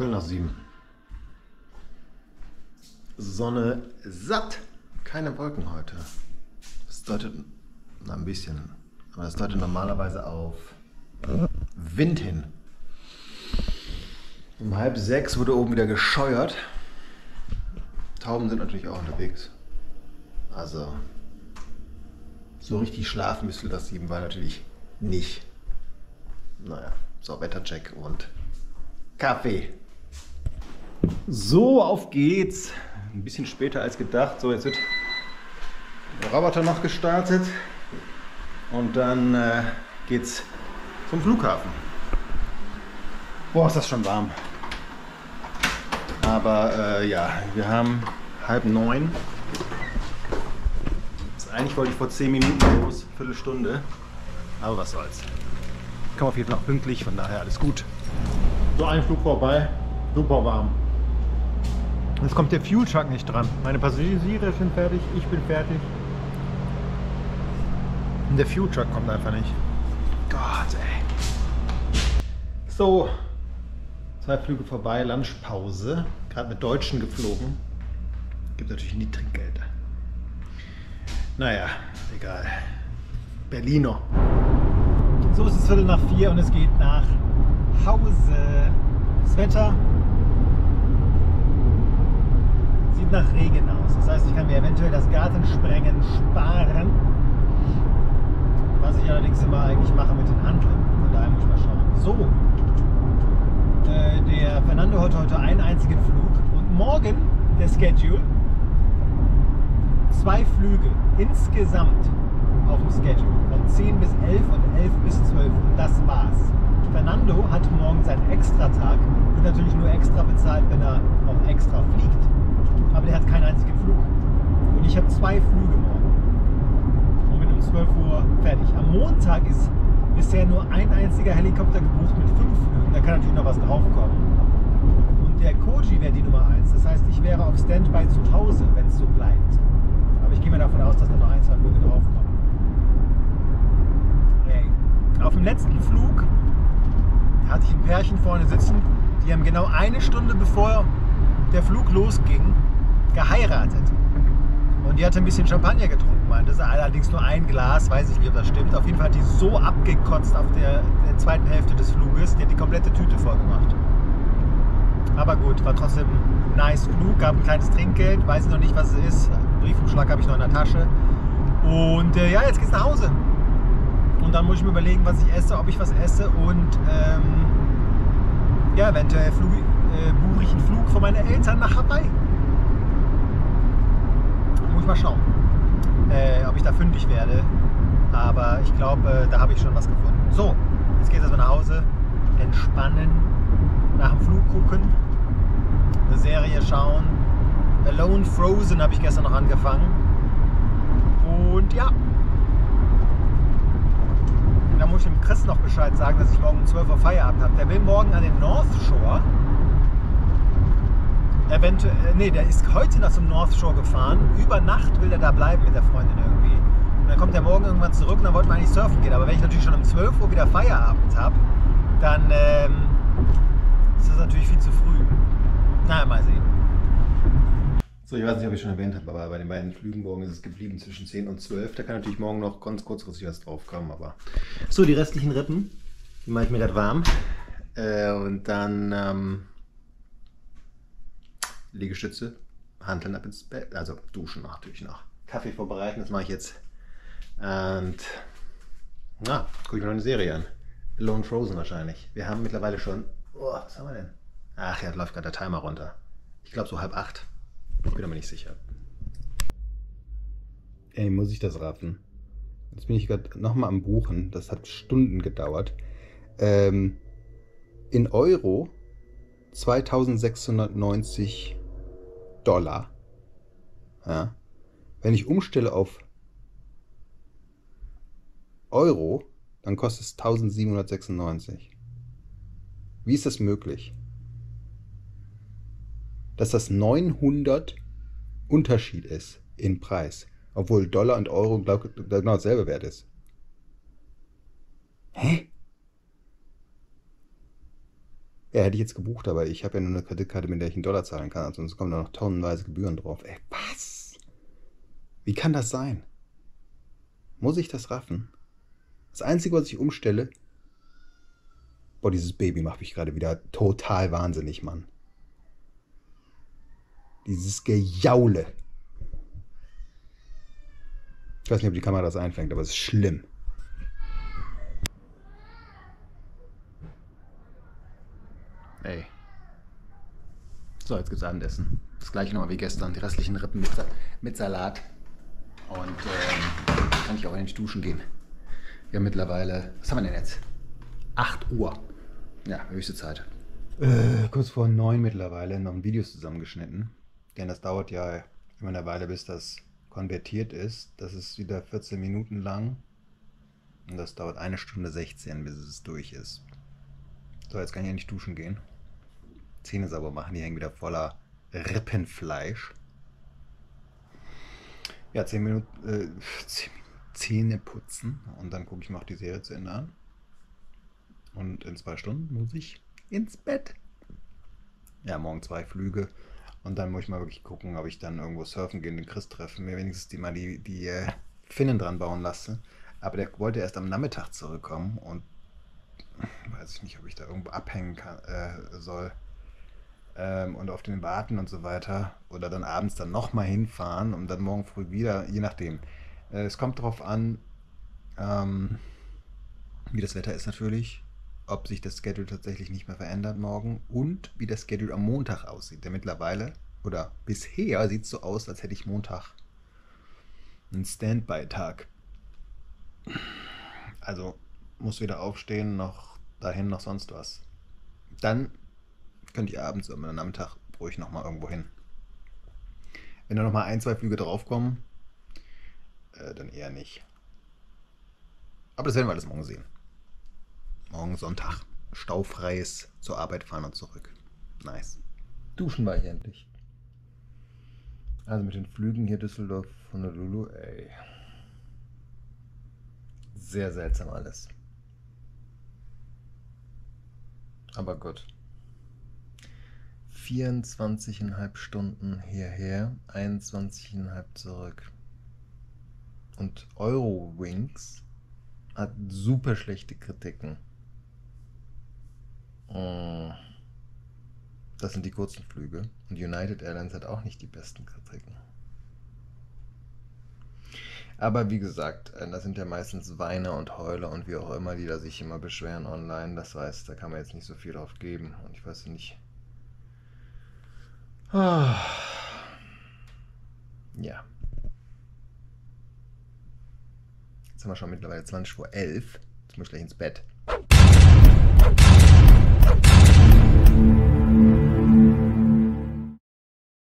Viertel nach 7. Sonne satt. Keine Wolken heute. Das deutet ein bisschen, aber das deutet normalerweise auf Wind hin. Um 5:30 wurde oben wieder gescheuert. Tauben sind natürlich auch unterwegs. Also so richtig schlafen müsste das 7 war natürlich nicht. Naja, so Wettercheck und Kaffee. So, auf geht's. Ein bisschen später als gedacht. So, jetzt wird der Roboter noch gestartet und dann geht's zum Flughafen. Boah, ist das schon warm. Aber ja, wir haben 8:30. Eigentlich wollte ich vor 10 Minuten los, Viertelstunde, aber was soll's. Ich komme auf jeden Fall noch pünktlich, von daher alles gut. So ein Flug vorbei, super warm. Jetzt kommt der Fuel Truck nicht dran. Meine Passagiere sind fertig, ich bin fertig. Und der Fuel Truck kommt einfach nicht. Gott, ey. So, 2 Flüge vorbei, Lunchpause. Gerade mit Deutschen geflogen. Gibt natürlich nie Trinkgelder. Naja, egal. Berliner. So ist es 3:45 und es geht nach Hause. Das Wetter sieht nach Regen aus. Das heißt, ich kann mir eventuell das Gartensprengen sparen. Was ich allerdings immer eigentlich mache mit den Hanteln. Von daher muss ich mal schauen. So. Der Fernando hat heute einen einzigen Flug. Und morgen der Schedule. 2 Flüge insgesamt auf dem Schedule, von 10 bis 11 und 11 bis 12 und das war's. Fernando hat morgen seinen Extratag, wird natürlich nur extra bezahlt, wenn er auch extra fliegt, aber der hat keinen einzigen Flug und ich habe 2 Flüge morgen und bin um 12 Uhr fertig. Am Montag ist bisher nur ein einziger Helikopter gebucht mit 5 Flügen, da kann natürlich noch was draufkommen. Und der Koji wäre die Nummer 1, das heißt, ich wäre auf Standby zu Hause, wenn es so bleibt. Aber ich gehe mir davon aus, dass da noch 1, 2 Flüge draufkommen. Okay. Auf dem letzten Flug hatte ich ein Pärchen vorne sitzen, die haben genau eine Stunde bevor der Flug losging, geheiratet. Und die hatte ein bisschen Champagner getrunken, meinte sie, allerdings nur ein Glas, weiß ich nicht, ob das stimmt. Auf jeden Fall hat die so abgekotzt auf der zweiten Hälfte des Fluges, die hat die komplette Tüte vollgemacht. Aber gut, war trotzdem ein nice Flug, gab ein kleines Trinkgeld, weiß noch nicht, was es ist. Briefumschlag habe ich noch in der Tasche und ja, jetzt geht's nach Hause und dann muss ich mir überlegen, was ich esse, ob ich was esse und ja, eventuell buche ich einen Flug von meinen Eltern nach Hawaii. Da muss ich mal schauen, ob ich da fündig werde, aber ich glaube, da habe ich schon was gefunden. So, jetzt geht's erstmal nach Hause, entspannen, nach dem Flug gucken, eine Serie schauen. Alone Frozen habe ich gestern noch angefangen und ja, da muss ich dem Chris noch Bescheid sagen, dass ich morgen um 12 Uhr Feierabend habe. Der will morgen an den North Shore, der ist heute noch zum North Shore gefahren, über Nacht will er da bleiben mit der Freundin irgendwie und dann kommt er morgen irgendwann zurück und dann wollten wir eigentlich surfen gehen, aber wenn ich natürlich schon um 12 Uhr wieder Feierabend habe, dann ist das natürlich viel zu früh. Naja, mal sehen. So, ich weiß nicht, ob ich schon erwähnt habe, aber bei den beiden Flügen morgen ist es geblieben zwischen 10 und 12. Da kann natürlich morgen noch ganz kurzfristig was drauf kommen, aber... So, die restlichen Rippen, die mache ich mir gerade warm. Und dann Liegestütze, Hanteln ab ins Bett, also duschen natürlich noch. Kaffee vorbereiten, das mache ich jetzt. Und na, gucke ich mir noch eine Serie an. Alone Frozen wahrscheinlich. Wir haben mittlerweile schon... Oh, was haben wir denn? Ach ja, da läuft gerade der Timer runter. Ich glaube so 7:30. Ich bin aber nicht sicher. Ey, muss ich das raffen? Jetzt bin ich gerade nochmal am Buchen. Das hat Stunden gedauert. In Euro 2690 Dollar. Ja. Wenn ich umstelle auf Euro, dann kostet es 1796. Wie ist das möglich? Dass das 900 Unterschied ist in Preis, obwohl Dollar und Euro genau dasselbe Wert ist. Hä? Ja, hätte ich jetzt gebucht, aber ich habe ja nur eine Kreditkarte, mit der ich in Dollar zahlen kann. Ansonsten kommen da noch tonnenweise Gebühren drauf. Ey, was? Wie kann das sein? Muss ich das raffen? Das Einzige, was ich umstelle... Boah, dieses Baby macht mich gerade wieder total wahnsinnig, Mann. Dieses Gejaule. Ich weiß nicht, ob die Kamera das einfängt, aber es ist schlimm. Ey. So, jetzt gibt's Abendessen. Das gleiche nochmal wie gestern. Die restlichen Rippen mit Salat. Und kann ich auch in die Duschen gehen. Wir haben mittlerweile... Was haben wir denn jetzt? 8 Uhr. Ja, höchste Zeit. Kurz vor 9 mittlerweile noch ein Video zusammengeschnitten. Denn das dauert ja immer eine Weile, bis das konvertiert ist. Das ist wieder 14 Minuten lang. Und das dauert 1 Stunde 16, bis es durch ist. So, jetzt kann ich ja nicht duschen gehen. Zähne sauber machen, die hängen wieder voller Rippenfleisch. Ja, 10 Minuten Zähne putzen. Und dann gucke ich mir auch die Serie zu Ende an. Und in 2 Stunden muss ich ins Bett. Ja, morgen 2 Flüge. Und dann muss ich mal wirklich gucken, ob ich dann irgendwo surfen gehe und den Chris treffen. Mir wenigstens die Finnen dran bauen lasse. Aber der wollte erst am Nachmittag zurückkommen. Und weiß ich nicht, ob ich da irgendwo abhängen kann, soll. Und auf den warten und so weiter. Oder dann abends dann nochmal hinfahren und dann morgen früh wieder. Je nachdem. Es kommt drauf an, wie das Wetter ist natürlich. Ob sich das Schedule tatsächlich nicht mehr verändert morgen und wie das Schedule am Montag aussieht. Denn mittlerweile oder bisher sieht es so aus, als hätte ich Montag einen Standby-Tag. Also muss weder aufstehen noch dahin noch sonst was. Dann könnt ihr abends am Nachmittag ruhig nochmal irgendwo hin. Wenn da nochmal 1, 2 Flüge draufkommen, dann eher nicht. Aber das werden wir alles morgen sehen. Morgen Sonntag. Staufreies zur Arbeit fahren und zurück. Nice. Duschen war ich endlich. Also mit den Flügen hier Düsseldorf, Honolulu, ey. Sehr seltsam alles. Aber gut. 24,5 Stunden hierher, 21,5 zurück. Und Eurowings hat super schlechte Kritiken. Das sind die kurzen Flüge. Und United Airlines hat auch nicht die besten Kritiken. Aber wie gesagt, das sind ja meistens Weiner und Heuler und wie auch immer, die da sich immer beschweren online. Das heißt, da kann man jetzt nicht so viel drauf geben. Und ich weiß nicht... Ja. Jetzt haben wir schon mittlerweile 20:11 Uhr. Jetzt muss ich gleich ins Bett.